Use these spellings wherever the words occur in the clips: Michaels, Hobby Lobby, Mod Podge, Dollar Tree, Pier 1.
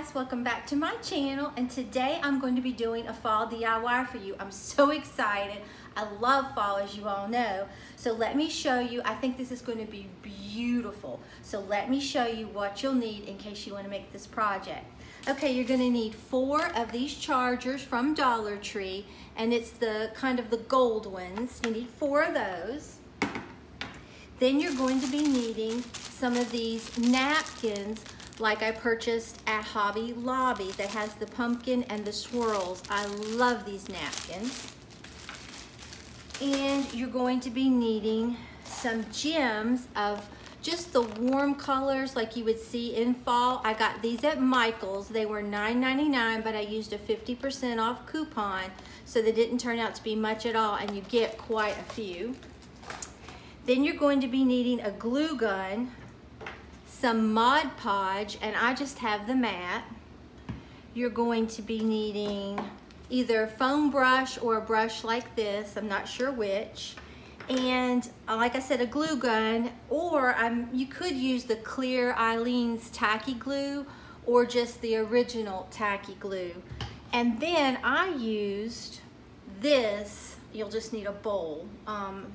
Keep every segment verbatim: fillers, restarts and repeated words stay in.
guys, welcome back to my channel, and today I'm going to be doing a fall D I Y for you. I'm so excited. I love fall, as you all know. So let me show you. I think this is going to be beautiful. So let me show you what you'll need in case you want to make this project. Okay, you're going to need four of these chargers from Dollar Tree, and it's the kind of the gold ones. You need four of those. Then you're going to be needing some of these napkins like I purchased at Hobby Lobby that has the pumpkin and the swirls. I love these napkins. And you're going to be needing some gems of just the warm colors like you would see in fall. I got these at Michaels. They were nine ninety-nine, but I used a fifty percent off coupon, so they didn't turn out to be much at all, and you get quite a few. Then you're going to be needing a glue gun, some Mod Podge, and I just have the mat. You're going to be needing either a foam brush or a brush like this, I'm not sure which. And like I said, a glue gun, or I'm, you could use the clear Eileen's tacky glue or just the original tacky glue. And then I used this, you'll just need a bowl. Um,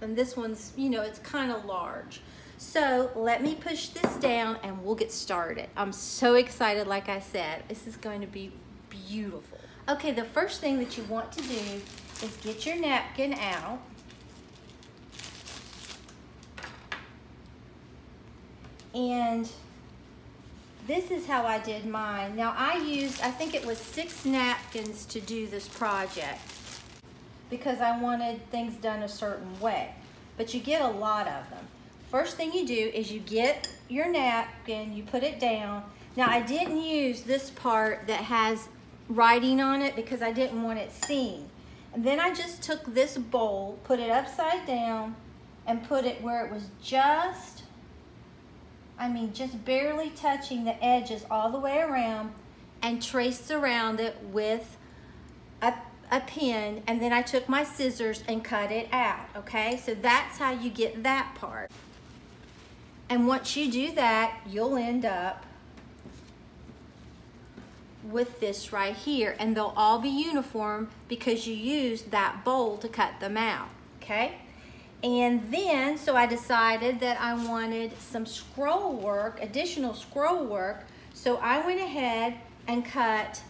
And this one's, you know, it's kind of large. So let me push this down and we'll get started. I'm so excited, like I said. This is going to be beautiful. Okay, the first thing that you want to do is get your napkin out. And this is how I did mine. Now I used, I think it was six napkins to do this project, because I wanted things done a certain way. But you get a lot of them. First thing you do is you get your napkin, you put it down. Now I didn't use this part that has writing on it because I didn't want it seen. And then I just took this bowl, put it upside down, and put it where it was just, I mean, just barely touching the edges all the way around, and traced around it with a a pin, and then I took my scissors and cut it out. Okay, so that's how you get that part. And once you do that, you'll end up with this right here, and they'll all be uniform because you used that bowl to cut them out. Okay, and then so I decided that I wanted some scroll work, additional scroll work, so I went ahead and cut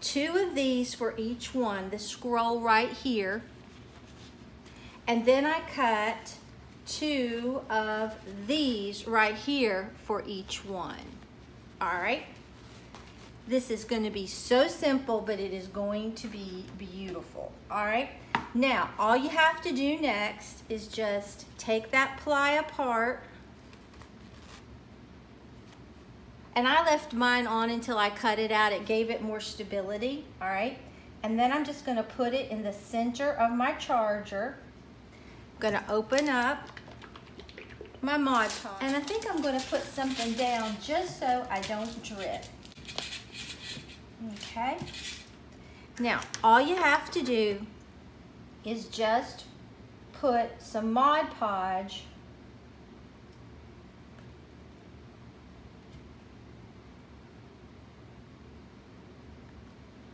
two of these for each one, the scroll right here. And then I cut two of these right here for each one. All right. This is going to be so simple, but it is going to be beautiful. All right. Now, all you have to do next is just take that ply apart. And I left mine on until I cut it out. It gave it more stability, all right? And then I'm just gonna put it in the center of my charger. I'm gonna open up my Mod Podge. And I think I'm gonna put something down just so I don't drip. Okay. Now, all you have to do is just put some Mod Podge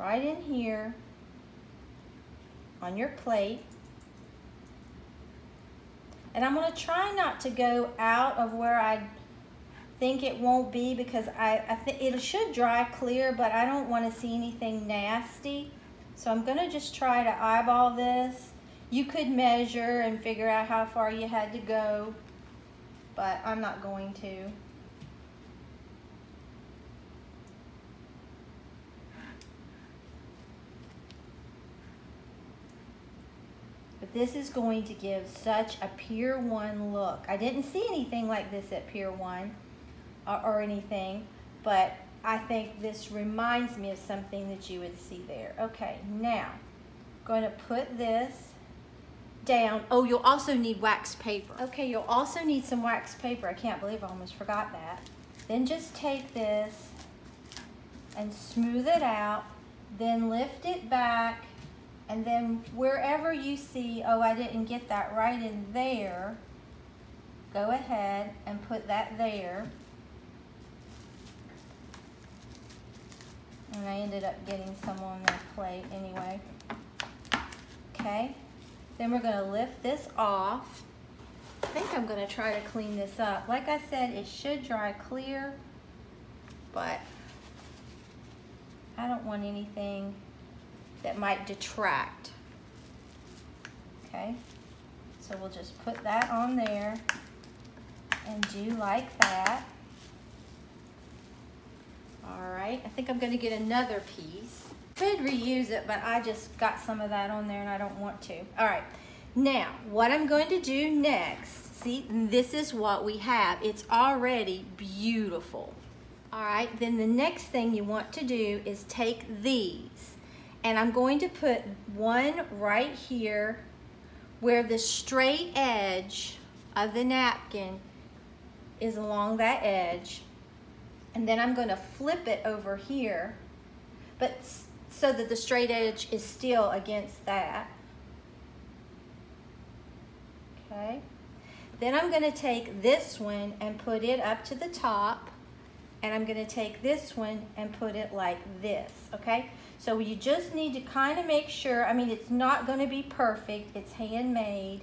right in here on your plate. And I'm gonna try not to go out of where I think it won't be, because I, I think it should dry clear, but I don't wanna see anything nasty. So I'm gonna just try to eyeball this. You could measure and figure out how far you had to go, but I'm not going to. This is going to give such a Pier one look. I didn't see anything like this at Pier one or, or anything, but I think this reminds me of something that you would see there. Okay, now I'm going to put this down. Oh, you'll also need wax paper. Okay, you'll also need some wax paper. I can't believe I almost forgot that. Then just take this and smooth it out, then lift it back. And then wherever you see, oh, I didn't get that right in there, go ahead and put that there. and I ended up getting some on that plate anyway. Okay, then we're gonna lift this off. I think I'm gonna try to clean this up. Like I said, it should dry clear, but I don't want anything that might detract. Okay, so we'll just put that on there and do like that. All right, I think I'm gonna get another piece. Could reuse it, but I just got some of that on there and I don't want to. All right, now what I'm going to do next, see, this is what we have. It's already beautiful. All right, then the next thing you want to do is take these, and I'm going to put one right here where the straight edge of the napkin is along that edge, and then I'm going to flip it over here, but so that the straight edge is still against that. Okay. Then I'm gonna take this one and put it up to the top, and I'm gonna take this one and put it like this, okay? So you just need to kind of make sure, I mean, it's not gonna be perfect, it's handmade,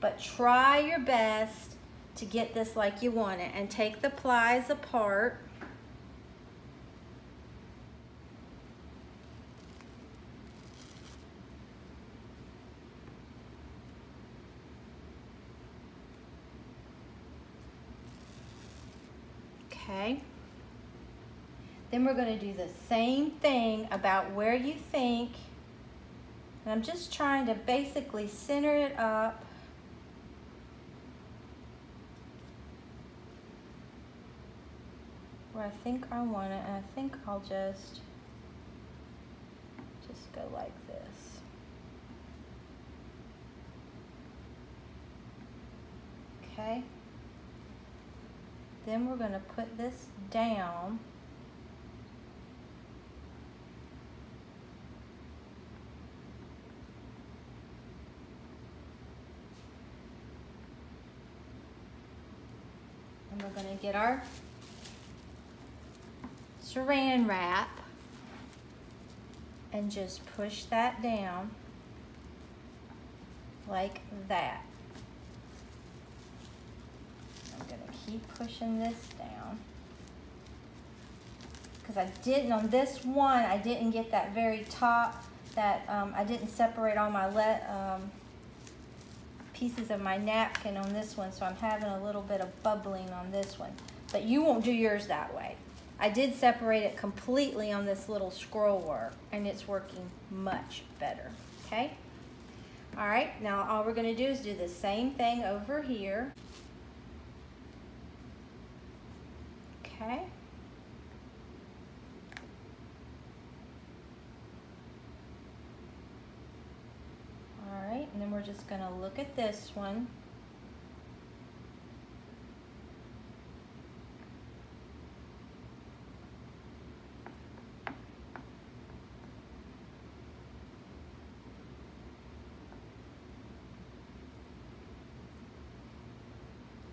but try your best to get this like you want it, and take the plies apart. Okay. Then we're going to do the same thing about where you think. And I'm just trying to basically center it up. Where I think I want it, and I think I'll just just go like this. Okay. Then we're going to put this down. And we're going to get our saran wrap and just push that down like that. Keep pushing this down, because I didn't, on this one, I didn't get that very top, that um, I didn't separate all my let, um, pieces of my napkin on this one, so I'm having a little bit of bubbling on this one, but you won't do yours that way. I did separate it completely on this little scroll work, and it's working much better, okay? All right, now all we're gonna do is do the same thing over here. Okay. All right, and then we're just going to look at this one.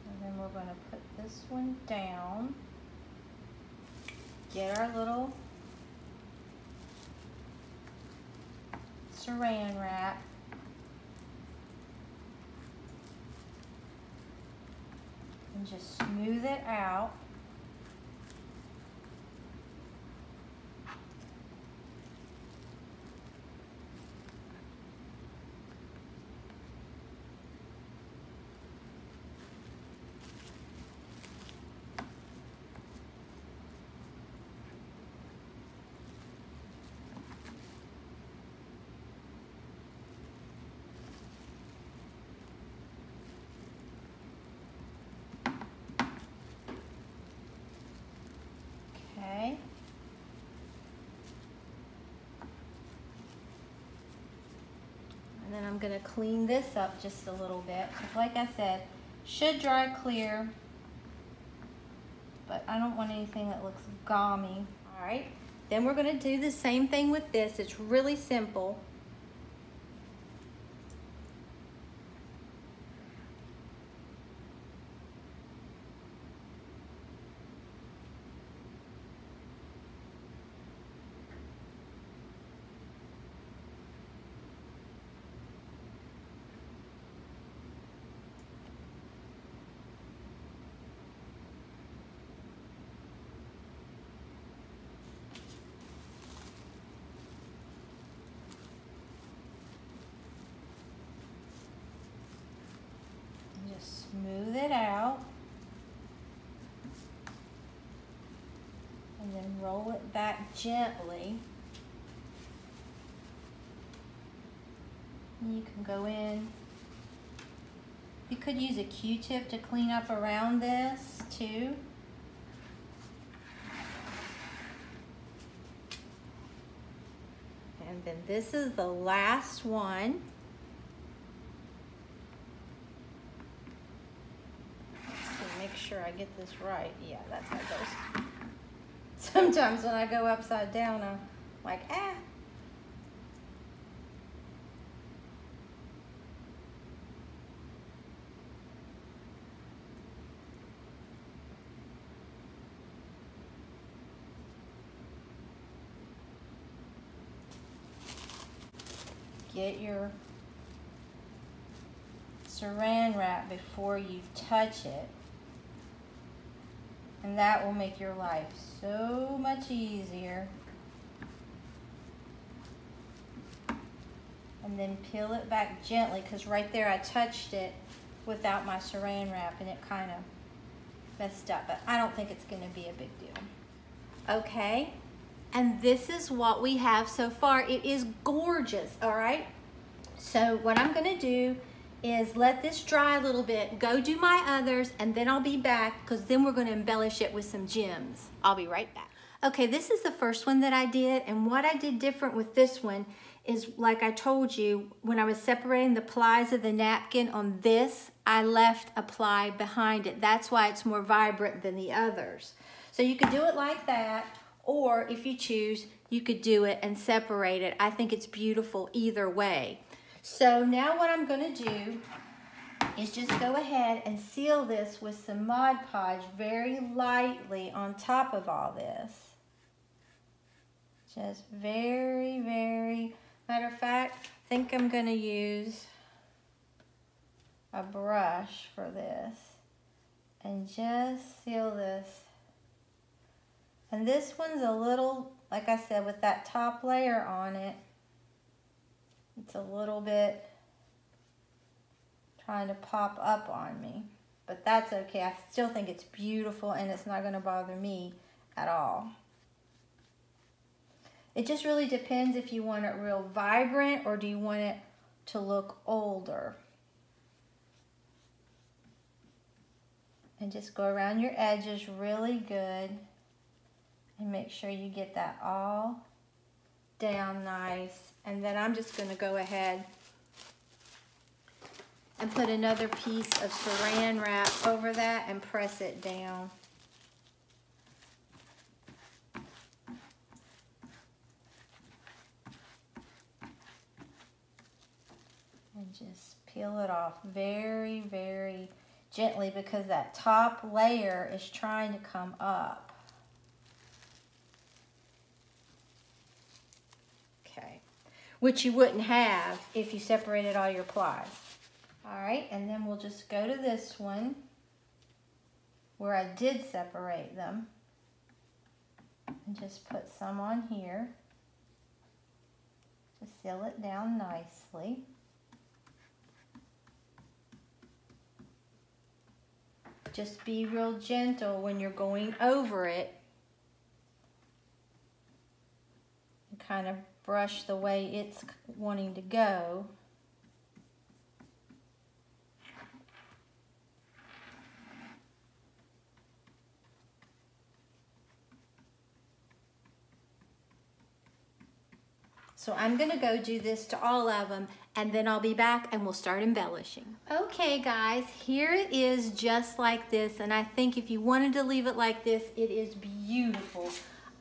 And then we're going to put this one down. Get our little saran wrap. And just smooth it out. And then I'm gonna clean this up just a little bit. Like I said, should dry clear, but I don't want anything that looks gaumy. All right, then we're gonna do the same thing with this. It's really simple. smooth it out, and then roll it back gently. And you can go in. You could use a Q-tip to clean up around this too. And then this is the last one. Let's make sure I get this right. Yeah, that's how it goes. Sometimes when I go upside down, I'm like, ah. Get your saran wrap before you touch it, and that will make your life so much easier. And then peel it back gently, because right there I touched it without my saran wrap and it kind of messed up, but I don't think it's going to be a big deal. Okay. And this is what we have so far. It is gorgeous, all right? So what I'm gonna do is let this dry a little bit, go do my others, and then I'll be back, because then we're gonna embellish it with some gems. I'll be right back. Okay, this is the first one that I did, and what I did different with this one is, like I told you, when I was separating the plies of the napkin on this, I left a ply behind it. That's why it's more vibrant than the others. So you can do it like that, or if you choose, you could do it and separate it. I think it's beautiful either way. So now what I'm gonna do is just go ahead and seal this with some Mod Podge very lightly on top of all this. Just very, very, matter of fact, I think I'm gonna use a brush for this and just seal this. And this one's a little, like I said, with that top layer on it, it's a little bit trying to pop up on me. But that's okay. I still think it's beautiful and it's not going to bother me at all. It just really depends if you want it real vibrant or do you want it to look older. And just go around your edges really good. And make sure you get that all down nice. And then I'm just gonna go ahead and put another piece of saran wrap over that and press it down. And just peel it off very, very gently, because that top layer is trying to come up. Which you wouldn't have if you separated all your plies. All right, and then we'll just go to this one where I did separate them and just put some on here to seal it down nicely. Just be real gentle when you're going over it and kind of brush the way it's wanting to go. So I'm gonna go do this to all of them, and then I'll be back and we'll start embellishing. Okay guys, here it is just like this, and I think if you wanted to leave it like this, it is beautiful.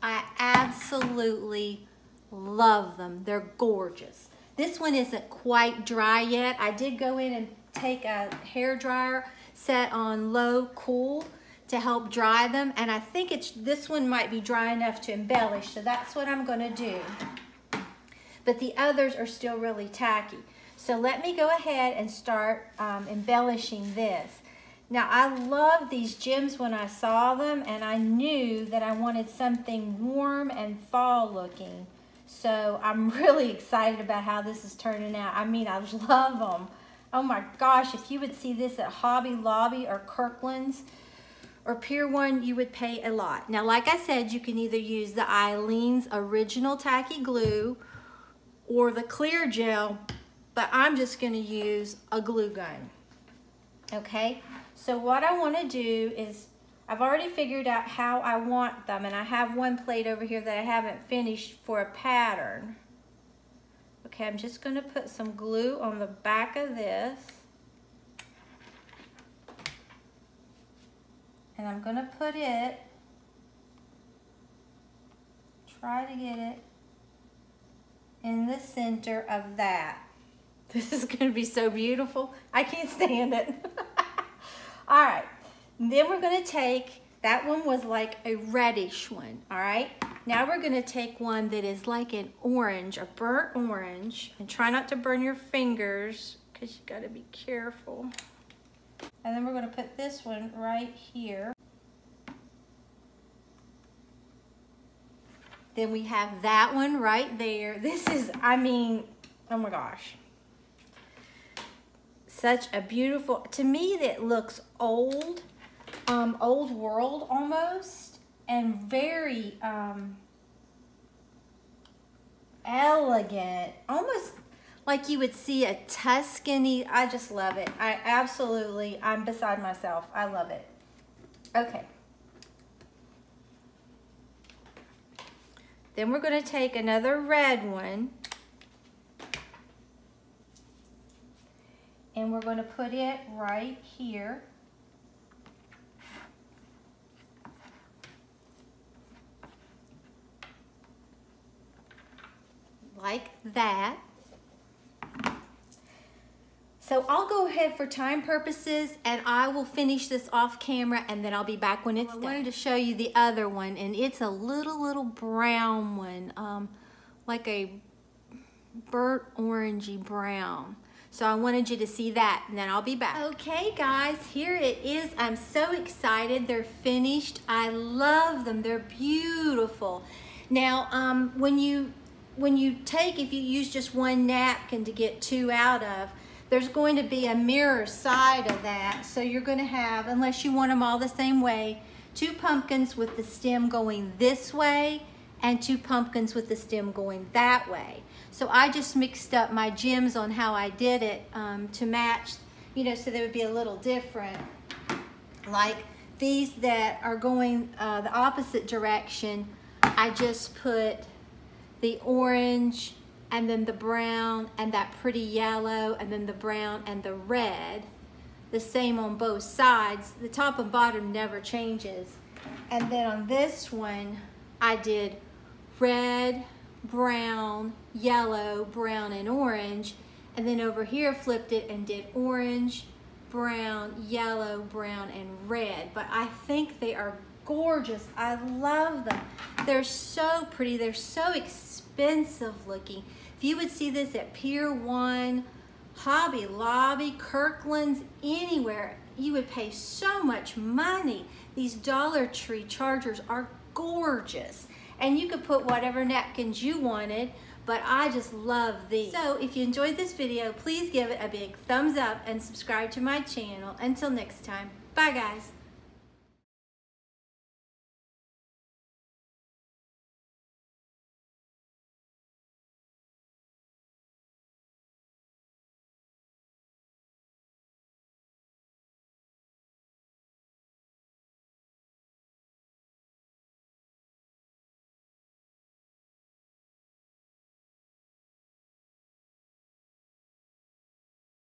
I absolutely love them. They're gorgeous. This one isn't quite dry yet. I did go in and take a hair dryer set on low cool to help dry them, and I think it's this one might be dry enough to embellish, so that's what I'm going to do. But the others are still really tacky, so let me go ahead and start um, embellishing this. Now, I love these gems when I saw them, and I knew that I wanted something warm and fall looking. So I'm really excited about how this is turning out. I mean, I love them. Oh my gosh, if you would see this at Hobby Lobby or Kirkland's or Pier one, you would pay a lot. Now, like I said, you can either use the Eileen's original tacky glue or the clear gel, but I'm just gonna use a glue gun, okay? So what I wanna do is, I've already figured out how I want them, and I have one plate over here that I haven't finished for a pattern. Okay, I'm just gonna put some glue on the back of this. And I'm gonna put it, try to get it in the center of that. This is gonna be so beautiful. I can't stand it. All right, then we're gonna take, that one was like a reddish one, all right? Now we're gonna take one that is like an orange, a burnt orange, and try not to burn your fingers because you gotta be careful. And then we're going to put this one right here. Then we have that one right there. This is, I mean, oh my gosh. Such a beautiful, to me that looks old, um, old world almost, and very um, elegant, almost like you would see a Tuscany. I just love it. I absolutely, I'm beside myself. I love it. Okay. Then we're going to take another red one. And we're going to put it right here. Like that. So I'll go ahead for time purposes and I will finish this off camera and then I'll be back when it's done. I wanted to show you the other one, and it's a little, little brown one, um, like a burnt orangey brown. So I wanted you to see that and then I'll be back. Okay guys, here it is. I'm so excited. They're finished. I love them. They're beautiful. Now, um, when you, when you take, if you use just one napkin to get two out of, there's going to be a mirror side of that. So you're going to have, unless you want them all the same way, two pumpkins with the stem going this way and two pumpkins with the stem going that way. So I just mixed up my gems on how I did it um, to match, you know, so they would be a little different. Like these that are going uh, the opposite direction, I just put the orange and then the brown and that pretty yellow and then the brown and the red. The same on both sides. The top and bottom never changes. And then on this one, I did red, brown, yellow, brown, and orange. And then over here, flipped it and did orange, brown, yellow, brown, and red. But I think they are gorgeous. I love them. They're so pretty. They're so expensive looking. If you would see this at Pier one, Hobby Lobby, Kirkland's, anywhere, you would pay so much money. These Dollar Tree chargers are gorgeous. And you could put whatever napkins you wanted, but I just love these. So if you enjoyed this video, please give it a big thumbs up and subscribe to my channel. Until next time, bye guys.